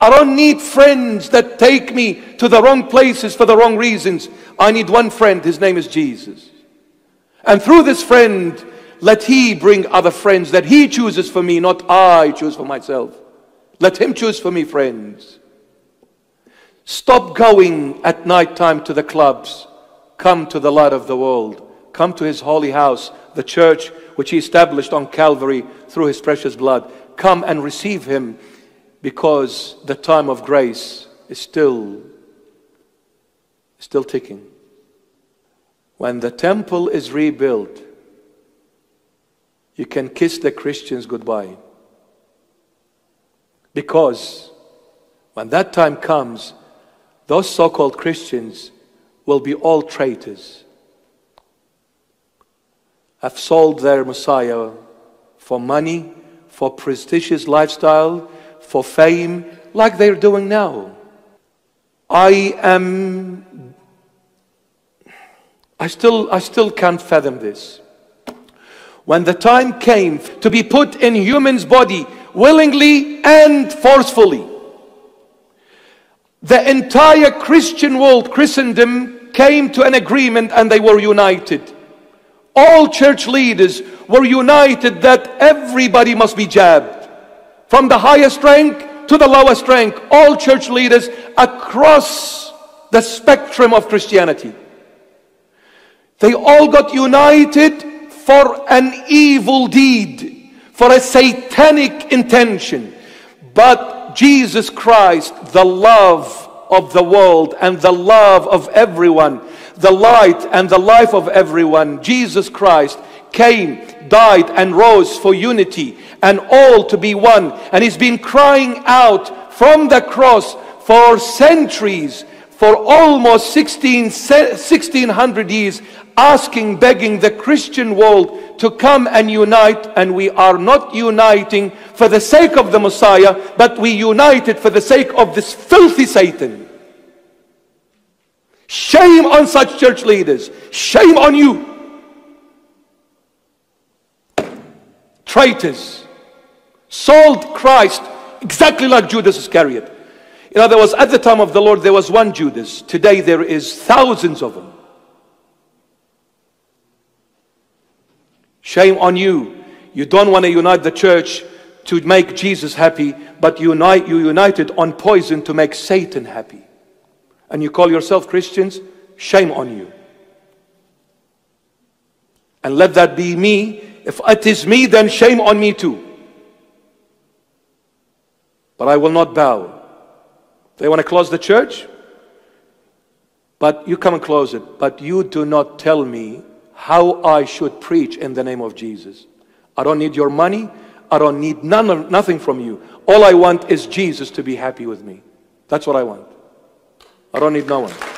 I don't need friends that take me to the wrong places for the wrong reasons. I need one friend. His name is Jesus. And through this friend, let He bring other friends that He chooses for me, not I choose for myself. Let Him choose for me friends. Stop going at night time to the clubs. Come to the light of the world. Come to His holy house, the church which He established on Calvary through His precious blood. Come and receive Him, because the time of grace is still ticking. When the temple is rebuilt, you can kiss the Christians goodbye. Because when that time comes, those so-called Christians will be all traitors. Have sold their Messiah for money, for prestigious lifestyle, for fame, like they're doing now. I still can't fathom this. When the time came to be put in human's body, willingly and forcefully, the entire Christian world, Christendom, came to an agreement and they were united. All church leaders were united that everybody must be jabbed. From the highest rank to the lowest rank, all church leaders across the spectrum of Christianity. They all got united for an evil deed, for a satanic intention. But Jesus Christ, the love of the world and the love of everyone, the light and the life of everyone, Jesus Christ came, died, and rose for unity and all to be one. And He's been crying out from the cross for centuries, for almost 1600 years, asking, begging the Christian world to come and unite. And we are not uniting for the sake of the Messiah, but we united for the sake of this filthy Satan. Shame on such church leaders. Shame on you. Traitors. Sold Christ exactly like Judas Iscariot. In other words, at the time of the Lord, there was one Judas. Today, there is thousands of them. Shame on you. You don't want to unite the church to make Jesus happy, but you united on poison to make Satan happy. And you call yourself Christians? Shame on you. And let that be me. If it is me, then shame on me too. But I will not bow. They want to close the church, but you come and close it. But you do not tell me how I should preach in the name of Jesus. I don't need your money. I don't need nothing from you. All I want is Jesus to be happy with me. That's what I want. I don't need no one.